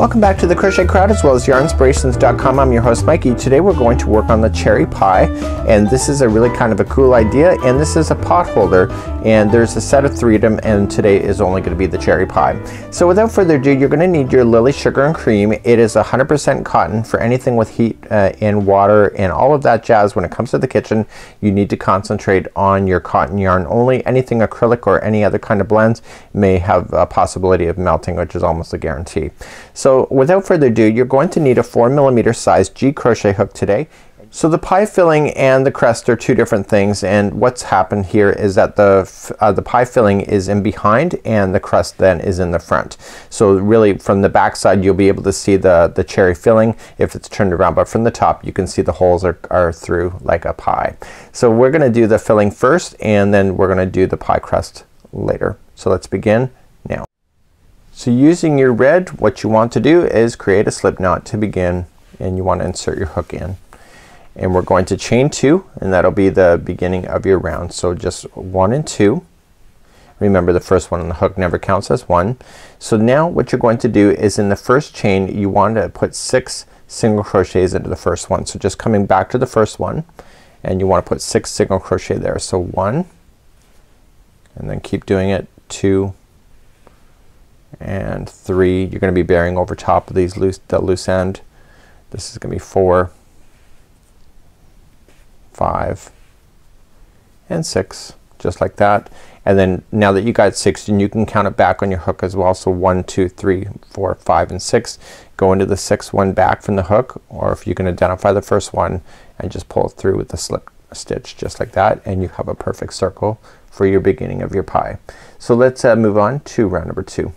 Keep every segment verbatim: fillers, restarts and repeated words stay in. Welcome back to The Crochet Crowd as well as yarnspirations dot com. I'm your host Mikey. Today we're going to work on the cherry pie, and this is a really kind of a cool idea, and this is a pot holder, and there's a set of three of them, and today is only going to be the cherry pie. So without further ado, you're going to need your Lily Sugar and Cream. It is one hundred percent cotton. For anything with heat uh, and water and all of that jazz when it comes to the kitchen, you need to concentrate on your cotton yarn only. Anything acrylic or any other kind of blends may have a possibility of melting, which is almost a guarantee. So without further ado, you're going to need a four millimeter size G crochet hook today. So the pie filling and the crest are two different things, and what's happened here is that the uh, the pie filling is in behind and the crest then is in the front. So really from the back side you'll be able to see the the cherry filling if it's turned around, but from the top you can see the holes are, are through like a pie. So we're gonna do the filling first and then we're gonna do the pie crest later. So let's begin now. So using your red, what you want to do is create a slip knot to begin, and you want to insert your hook in. And we're going to chain two, and that'll be the beginning of your round. So just one and two. Remember, the first one on the hook never counts as one. So now what you're going to do is in the first chain you want to put six single crochets into the first one. So just coming back to the first one, and you want to put six single crochet there. So one, and then keep doing it, two and three. You're gonna be bearing over top of these loose, the loose end. This is gonna be four, five and six, just like that. And then now that you got six, then you can count it back on your hook as well. So one, two, three, four, five and six. Go into the sixth one back from the hook, or if you can identify the first one and just pull it through with the slip stitch just like that, and you have a perfect circle for your beginning of your pie. So let's uh, move on to round number two.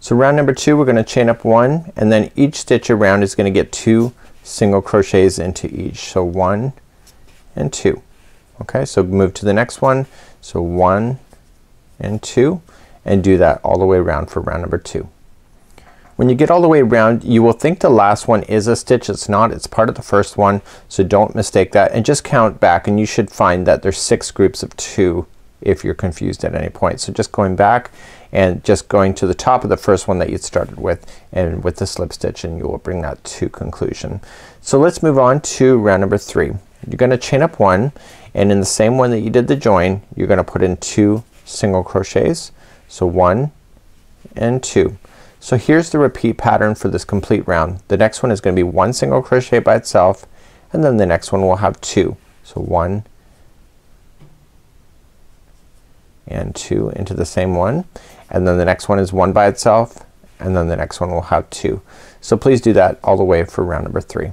So round number two, we're gonna chain up one, and then each stitch around is gonna get two single crochets into each. So one and two. Okay, so move to the next one. So one and two, and do that all the way around for round number two. When you get all the way around, you will think the last one is a stitch. It's not. It's part of the first one, so don't mistake that, and just count back, and you should find that there's six groups of two if you're confused at any point. So just going back and just going to the top of the first one that you started with, and with the slip stitch, and you will bring that to conclusion. So let's move on to round number three. You're gonna chain up one, and in the same one that you did the join, you're gonna put in two single crochets. So one and two. So here's the repeat pattern for this complete round. The next one is gonna be one single crochet by itself, and then the next one will have two. So one and two into the same one, and then the next one is one by itself, and then the next one will have two. So please do that all the way for round number three.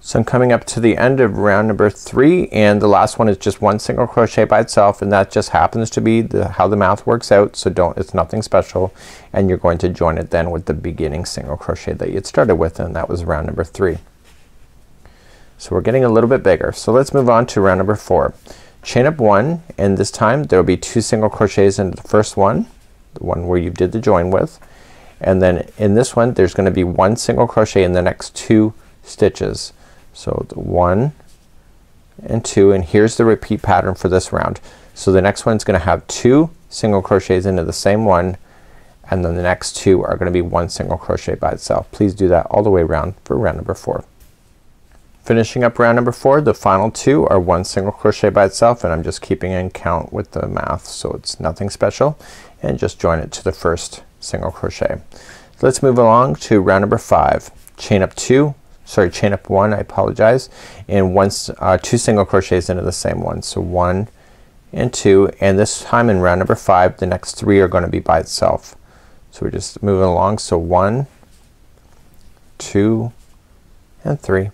So I'm coming up to the end of round number three, and the last one is just one single crochet by itself, and that just happens to be the how the math works out, so don't, it's nothing special, and you're going to join it then with the beginning single crochet that you had started with, and that was round number three. So we're getting a little bit bigger. So let's move on to round number four. Chain up one, and this time there will be two single crochets into the first one, the one where you did the join with, and then in this one there's gonna be one single crochet in the next two stitches. So the one and two, and here's the repeat pattern for this round. So the next one's gonna have two single crochets into the same one, and then the next two are gonna be one single crochet by itself. Please do that all the way around for round number four. Finishing up round number four, the final two are one single crochet by itself, and I'm just keeping in count with the math, so it's nothing special, and just join it to the first single crochet. So let's move along to round number five. Chain up two, sorry, chain up one, I apologize, and once uh, two single crochets into the same one. So one and two, and this time in round number five the next three are gonna be by itself. So we're just moving along. So one, two and three,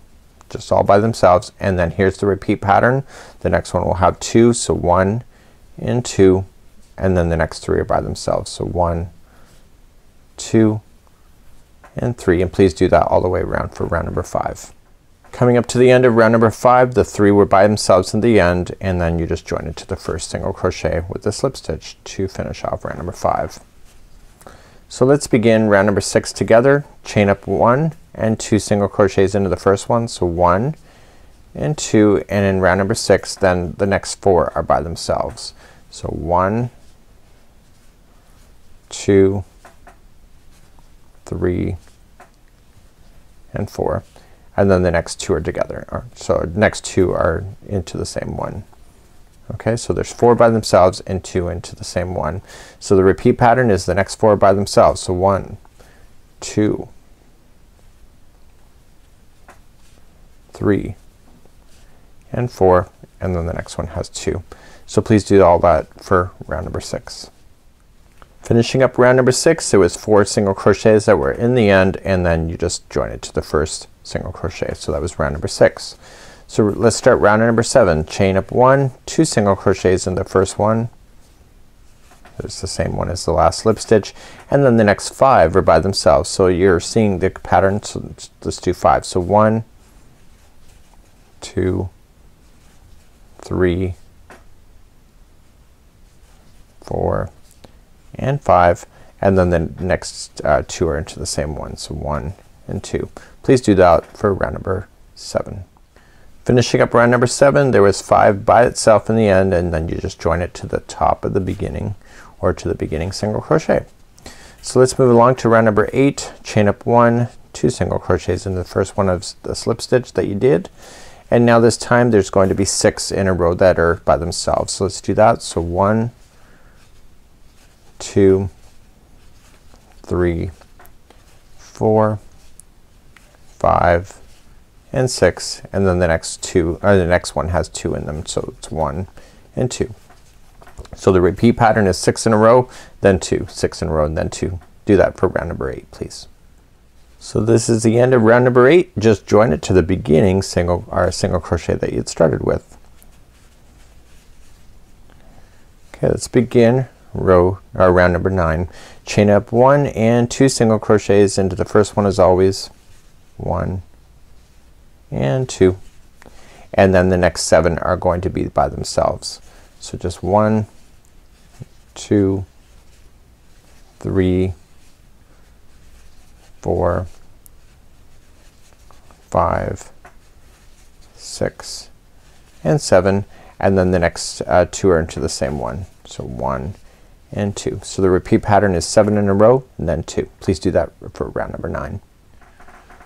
just all by themselves, and then here's the repeat pattern. The next one will have two, so one and two, and then the next three are by themselves. So one, two and three, and please do that all the way around for round number five. Coming up to the end of round number five, the three were by themselves in the end, and then you just join it to the first single crochet with the slip stitch to finish off round number five. So let's begin round number six together. Chain up one and two single crochets into the first one. So one and two, and in round number six then the next four are by themselves. So one, two, three, and four, and then the next two are together. So next two are into the same one. Okay, so there's four by themselves and two into the same one. So the repeat pattern is the next four by themselves. So one, two, three, and four, and then the next one has two. So please do all that for round number six. Finishing up round number six, it was four single crochets that were in the end, and then you just join it to the first single crochet. So that was round number six. So let's start round number seven. Chain up one, two single crochets in the first one. It's the same one as the last slip stitch, and then the next five are by themselves. So you're seeing the pattern. So let's do five. So one, two, three, four, and five, and then the next uh, two are into the same one. So one and two. Please do that for round number seven. Finishing up round number seven, there was five by itself in the end, and then you just join it to the top of the beginning or to the beginning single crochet. So let's move along to round number eight. Chain up one, two single crochets in the first one of the slip stitch that you did, and now this time there's going to be six in a row that are by themselves. So let's do that. So one, two, three, four, five, and six, and then the next two, or the next one has two in them. So it's one and two. So the repeat pattern is six in a row, then two, six in a row, and then two. Do that for round number eight, please. So this is the end of round number eight. Just join it to the beginning single or single crochet that you had started with. Okay, let's begin row or round number nine. Chain up one and two single crochets into the first one as always. One and two, and then the next seven are going to be by themselves. So just one, two, three, four, five, six, and seven, and then the next uh, two are into the same one. So one and two. So the repeat pattern is seven in a row and then two. Please do that for round number nine.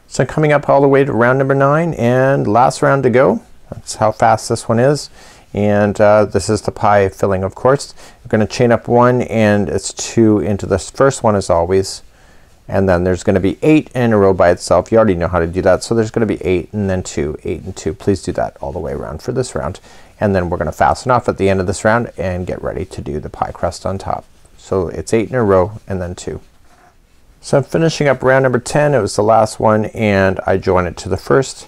So coming up all the way to round number nine and last round to go. That's how fast this one is, and uh, this is the pie filling, of course. We're gonna chain up one and it's two into this first one as always, and then there's gonna be eight in a row by itself. You already know how to do that. So there's gonna be eight and then two, eight and two. Please do that all the way around for this round, and then we're gonna fasten off at the end of this round and get ready to do the pie crust on top. So it's eight in a row and then two. So I'm finishing up round number ten. It was the last one, and I join it to the first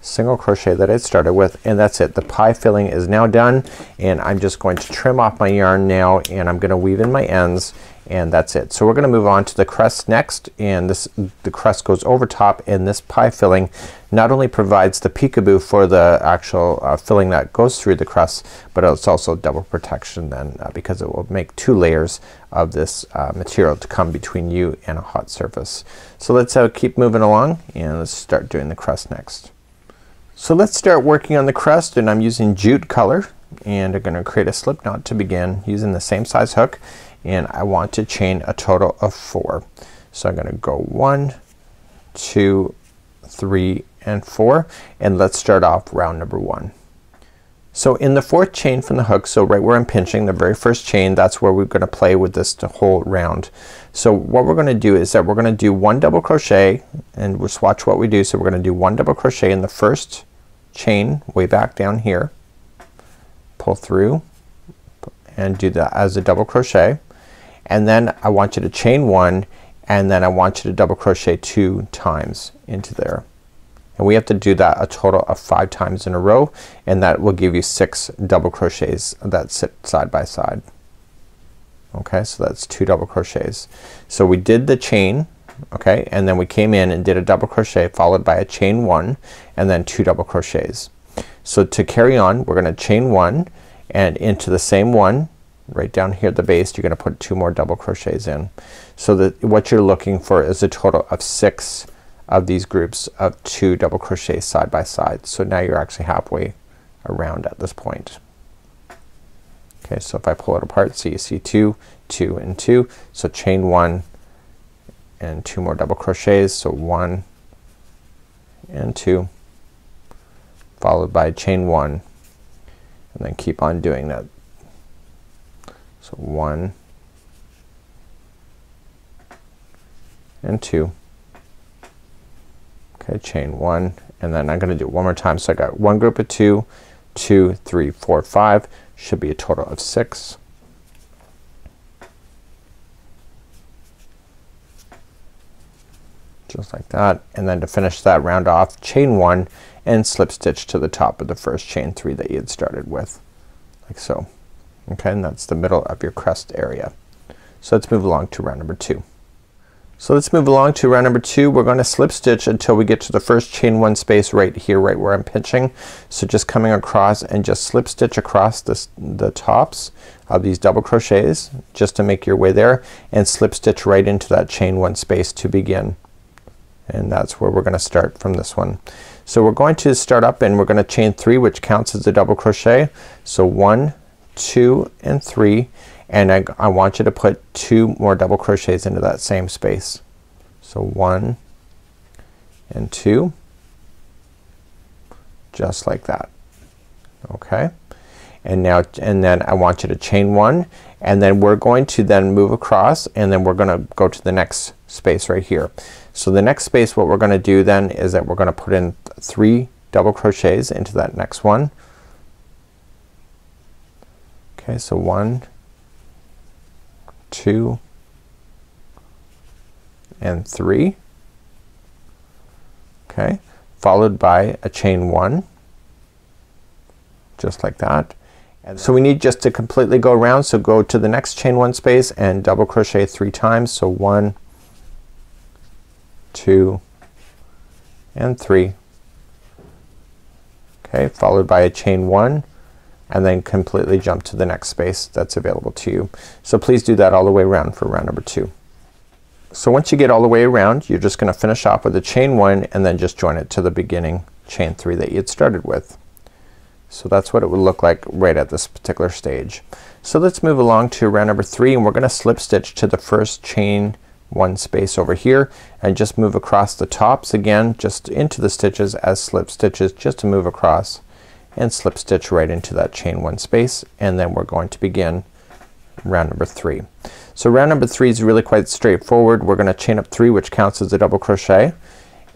single crochet that I started with, and that's it. The pie filling is now done, and I'm just going to trim off my yarn now, and I'm gonna weave in my ends, and that's it. So we're gonna move on to the crust next, and this the crust goes over top, and this pie filling not only provides the peekaboo for the actual uh, filling that goes through the crust, but it's also double protection then uh, because it will make two layers of this uh, material to come between you and a hot surface. So let's uh, keep moving along, and let's start doing the crust next. So let's start working on the crust, and I'm using jute color, and I'm gonna create a slip knot to begin using the same size hook, and I want to chain a total of four. So I'm gonna go one, two, three, and four, and let's start off round number one. So in the fourth chain from the hook, so right where I'm pinching, the very first chain, that's where we're gonna play with this whole round. So what we're gonna do is that we're gonna do one double crochet, and we'll swatch what we do. So we're gonna do one double crochet in the first chain way back down here, pull through and do that as a double crochet, and then I want you to chain one, and then I want you to double crochet two times into there. And we have to do that a total of five times in a row, and that will give you six double crochets that sit side by side. Okay, so that's two double crochets. So we did the chain, okay, and then we came in and did a double crochet followed by a chain one and then two double crochets. So to carry on, we're gonna chain one, and into the same one right down here at the base, you're gonna put two more double crochets in. So that what you're looking for is a total of six of these groups of two double crochets side by side. So now you're actually halfway around at this point. Okay, so if I pull it apart, so you see two, two, and two. So chain one and two more double crochets. So one and two, followed by chain one, and then keep on doing that. So one and two. Okay, chain one, and then I'm gonna do it one more time. So I got one group of two, two, three, four, five, should be a total of six. Just like that, and then to finish that round off, chain one and slip stitch to the top of the first chain three that you had started with, like so. Okay, and that's the middle of your crest area. So let's move along to round number two. So let's move along to round number two. We're gonna slip stitch until we get to the first chain one space right here, right where I'm pinching. So just coming across and just slip stitch across this, the tops of these double crochets just to make your way there, and slip stitch right into that chain one space to begin. And that's where we're gonna start from this one. So we're going to start up and we're gonna chain three, which counts as a double crochet. So one, two, and three. And I, I want you to put two more double crochets into that same space. So one and two, just like that. Okay, and now and then I want you to chain one, and then we're going to then move across, and then we're gonna go to the next space right here. So the next space, what we're gonna do then is that we're gonna put in three double crochets into that next one. Okay, so one, two, and three. Okay, followed by a chain one, just like that. And so we need just to completely go around. So go to the next chain one space and double crochet three times. So one, two, and three. Okay, followed by a chain one, and then completely jump to the next space that's available to you. So please do that all the way around for round number two. So once you get all the way around, you're just gonna finish off with a chain one and then just join it to the beginning chain three that you had started with. So that's what it would look like right at this particular stage. So let's move along to round number three, and we're gonna slip stitch to the first chain one space over here and just move across the tops again, just into the stitches as slip stitches, just to move across and slip stitch right into that chain one space, and then we're going to begin round number three. So round number three is really quite straightforward. We're gonna chain up three, which counts as a double crochet,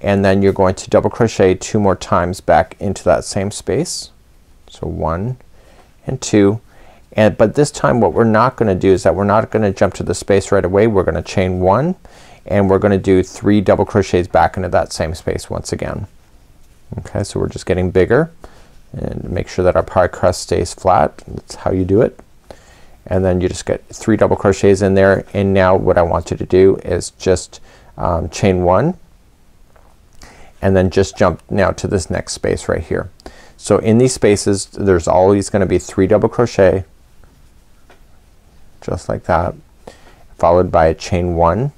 and then you're going to double crochet two more times back into that same space. So one and two, and but this time what we're not gonna do is that we're not gonna jump to the space right away. We're gonna chain one, and we're gonna do three double crochets back into that same space once again. Okay, so we're just getting bigger, and make sure that our pie crust stays flat. That's how you do it. And then you just get three double crochets in there, and now what I want you to do is just um, chain one and then just jump now to this next space right here. So in these spaces there's always gonna be three double crochet, just like that, followed by a chain one,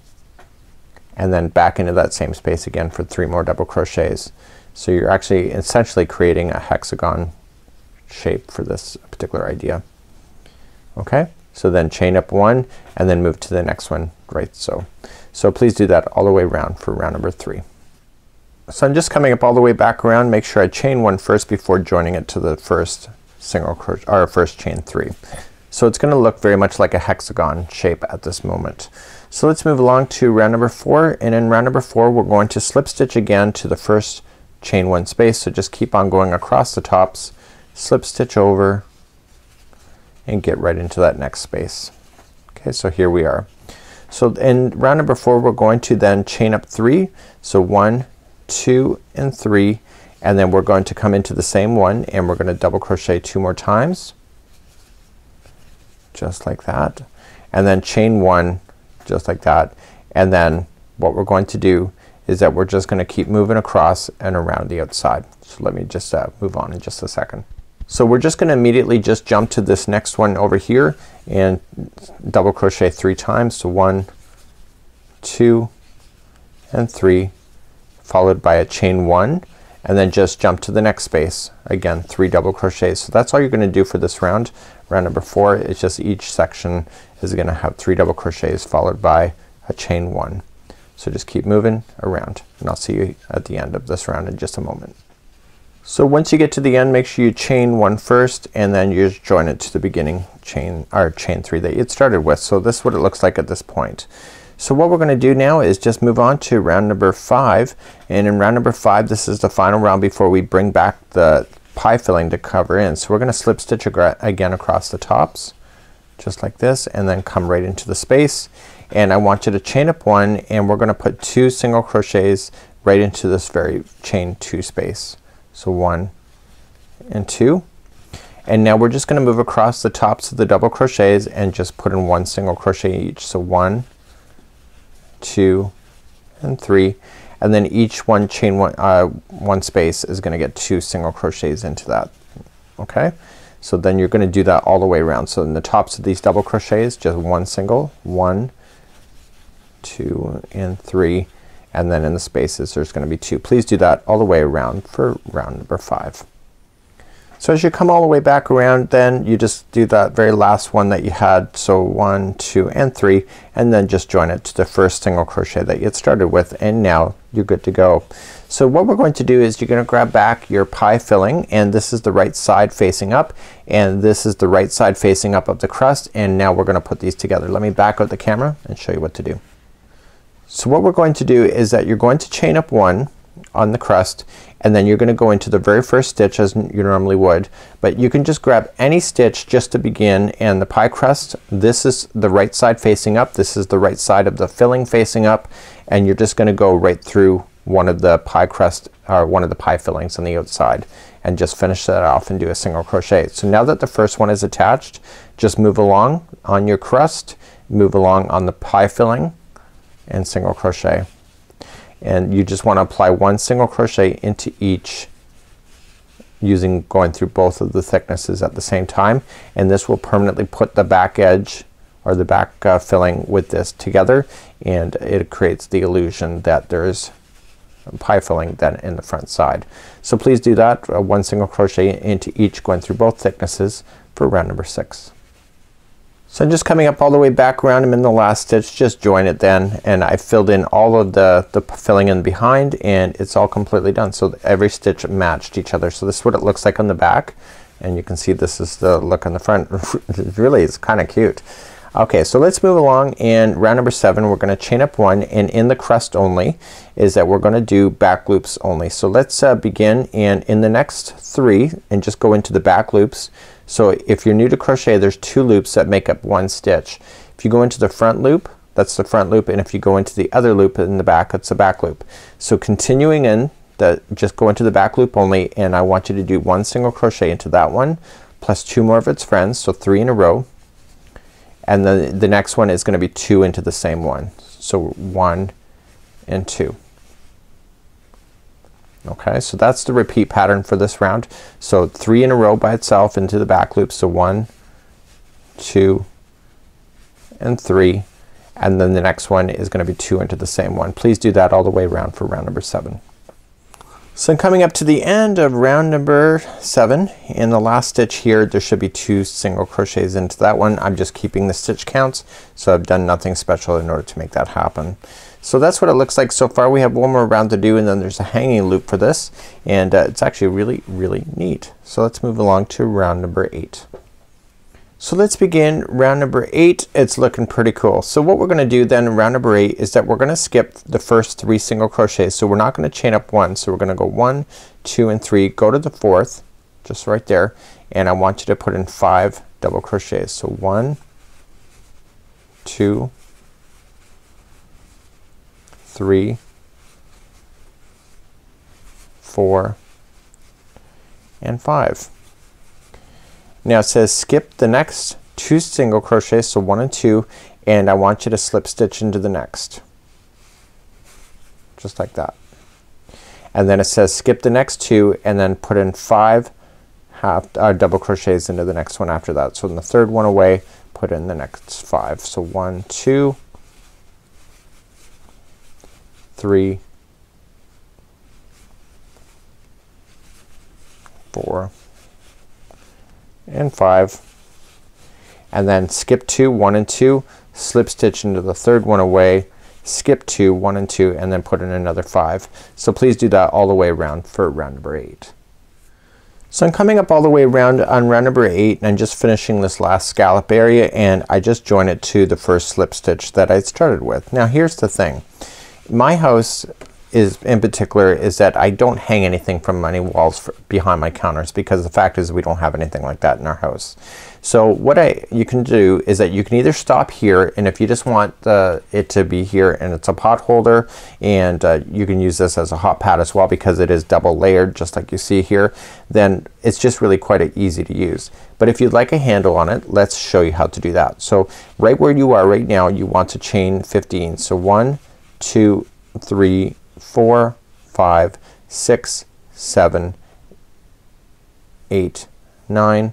and then back into that same space again for three more double crochets. So you're actually essentially creating a hexagon shape for this particular idea. Okay, so then chain up one and then move to the next one right so. So please do that all the way around for round number three. So I'm just coming up all the way back around. Make sure I chain one first before joining it to the first single crochet or first chain three. So it's gonna look very much like a hexagon shape at this moment. So let's move along to round number four, and in round number four we're going to slip stitch again to the first chain one space. So just keep on going across the tops, slip stitch over, and get right into that next space. Okay, so here we are. So in round number four we're going to then chain up three. So one, two, and three, and then we're going to come into the same one and we're gonna double crochet two more times, just like that, and then chain one, just like that, and then what we're going to do is that we're just gonna keep moving across and around the outside. So let me just uh, move on in just a second. So we're just gonna immediately just jump to this next one over here and double crochet three times. So one, two, and three, followed by a chain one, and then just jump to the next space. Again, three double crochets. So that's all you're gonna do for this round. Round number four, it's just each section is gonna have three double crochets followed by a chain one. So just keep moving around and I'll see you at the end of this round in just a moment. So once you get to the end, make sure you chain one first and then you just join it to the beginning chain or chain three that you had started with. So this is what it looks like at this point. So what we're gonna do now is just move on to round number five, and in round number five this is the final round before we bring back the pie filling to cover in. So we're gonna slip stitch again across the tops just like this and then come right into the space, and I want you to chain up one and we're gonna put two single crochets right into this very chain two space. So one and two, and now we're just gonna move across the tops of the double crochets and just put in one single crochet each. So one, two and three, and then each one chain one uh, one space is gonna get two single crochets into that. Okay, so then you're gonna do that all the way around. So in the tops of these double crochets just one single, one, two and three, and then in the spaces there's gonna be two. Please do that all the way around for round number five. So as you come all the way back around then you just do that very last one that you had. So one, two and three, and then just join it to the first single crochet that you had started with, and now you're good to go. So what we're going to do is you're gonna grab back your pie filling, and this is the right side facing up and this is the right side facing up of the crust, and now we're gonna put these together. Let me back out the camera and show you what to do. So what we're going to do is that you're going to chain up one on the crust, and then you're gonna go into the very first stitch as you normally would, but you can just grab any stitch just to begin. And the pie crust, this is the right side facing up, this is the right side of the filling facing up, and you're just gonna go right through one of the pie crust or one of the pie fillings on the outside and just finish that off and do a single crochet. So now that the first one is attached, just move along on your crust, move along on the pie filling and single crochet, and you just want to apply one single crochet into each using going through both of the thicknesses at the same time, and this will permanently put the back edge or the back uh, filling with this together, and it creates the illusion that there's pie filling then in the front side. So please do that uh, one single crochet into each going through both thicknesses for round number six. So I'm just coming up all the way back around. I'm in the last stitch, just join it then, and I filled in all of the, the filling in behind, and it's all completely done. So every stitch matched each other. So this is what it looks like on the back, and you can see this is the look on the front. Really it's kinda cute. Okay, so let's move along, and round number seven we're gonna chain up one, and in the crust only is that we're gonna do back loops only. So let's uh, begin, and in the next three and just go into the back loops. So if you're new to crochet there's two loops that make up one stitch. If you go into the front loop, that's the front loop, and if you go into the other loop in the back, that's the back loop. So continuing in the just go into the back loop only, and I want you to do one single crochet into that one plus two more of its friends, so three in a row, and then the next one is gonna be two into the same one. So one and two. Okay, so that's the repeat pattern for this round. So three in a row by itself into the back loop. So one, two and three, and then the next one is gonna be two into the same one. Please do that all the way around for round number seven. So I'm coming up to the end of round number seven. In the last stitch here there should be two single crochets into that one. I'm just keeping the stitch counts, so I've done nothing special in order to make that happen. So that's what it looks like so far. We have one more round to do, and then there's a hanging loop for this, and uh, it's actually really really neat. So let's move along to round number eight. So let's begin round number eight. It's looking pretty cool. So what we're gonna do then in round number eight is that we're gonna skip the first three single crochets. So we're not gonna chain up one. So we're gonna go one, two and three, go to the fourth just right there, and I want you to put in five double crochets. So one, two, three, four and five. Now it says skip the next two single crochets, so one and two, and I want you to slip stitch into the next just like that, and then it says skip the next two and then put in five half uh, double crochets into the next one after that. So in the third one away put in the next five. So one, two, three, four and five, and then skip two, one and two, slip stitch into the third one away, skip two, one and two, and then put in another five. So please do that all the way around for round number eight. So I'm coming up all the way around on round number eight and I'm just finishing this last scallop area, and I just join it to the first slip stitch that I started with. Now here's the thing. My house is in particular is that I don't hang anything from any walls for, behind my counters, because the fact is we don't have anything like that in our house. So what I you can do is that you can either stop here, and if you just want the it to be here and it's a pot holder, and uh, you can use this as a hot pad as well because it is double layered just like you see here, then it's just really quite easy to use. But if you'd like a handle on it, let's show you how to do that. So right where you are right now, you want to chain fifteen. So one, two, three, four, five, six, seven, eight, nine,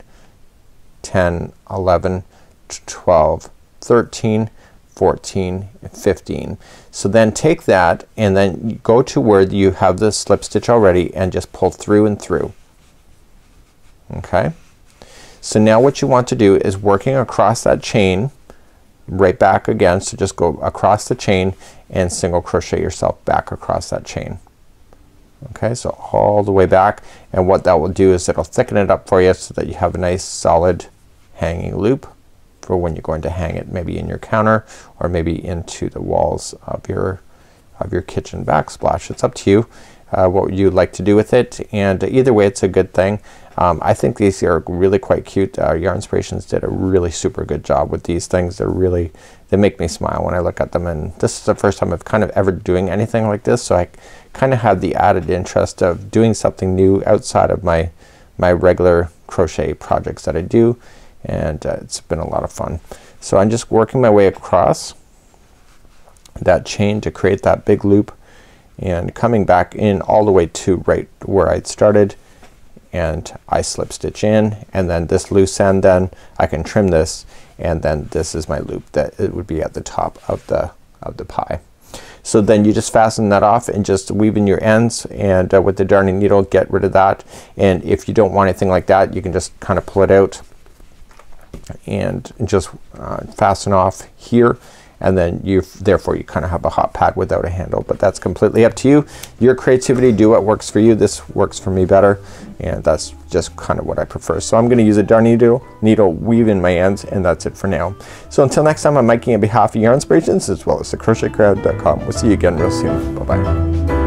ten, eleven, twelve, thirteen, fourteen, fifteen. So then take that and then you go to where you have the slip stitch already and just pull through and through. Okay? So now what you want to do is working across that chain right back again. So just go across the chain and single crochet yourself back across that chain. Okay, so all the way back, and what that will do is it'll thicken it up for you so that you have a nice solid hanging loop for when you're going to hang it, maybe in your counter or maybe into the walls of your of your kitchen backsplash. It's up to you uh, what you'd like to do with it, and either way it's a good thing. Um, I think these are really quite cute. Uh, Yarnspirations did a really super good job with these things. They're really, they make me smile when I look at them, and this is the first time I've kind of ever doing anything like this, so I kind of have the added interest of doing something new outside of my my regular crochet projects that I do, and uh, it's been a lot of fun. So I'm just working my way across that chain to create that big loop and coming back in all the way to right where I'd started, and I slip stitch in, and then this loose end, then I can trim this, and then this is my loop that it would be at the top of the of the pie. So then you just fasten that off and just weave in your ends, and uh, with the darning needle get rid of that, and if you don't want anything like that you can just kind of pull it out and just uh, fasten off here, and then you therefore you kind of have a hot pad without a handle, but that's completely up to you. Your creativity, do what works for you. This works for me better, and that's just kind of what I prefer. So I'm gonna use a darning needle, needle weave in my ends, and that's it for now. So until next time, I'm Mikey on behalf of Yarnspirations as well as the crochet crowd dot com. We'll see you again real soon. Bye bye.